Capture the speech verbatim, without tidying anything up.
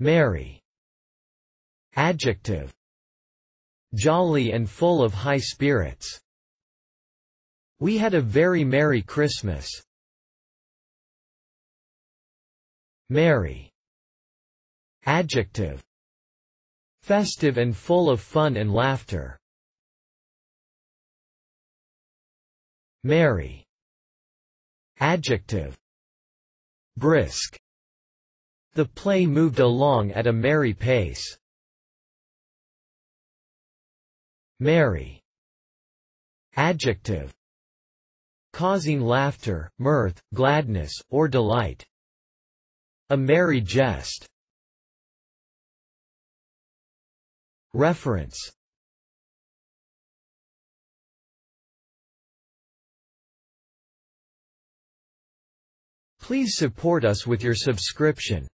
Merry. Adjective. Jolly and full of high spirits. We had a very merry Christmas. Merry. Adjective. Festive and full of fun and laughter. Merry. Adjective. Brisk. The play moved along at a merry pace. Merry. Adjective. Causing laughter, mirth, gladness, or delight. A merry jest. Reference. Please support us with your subscription.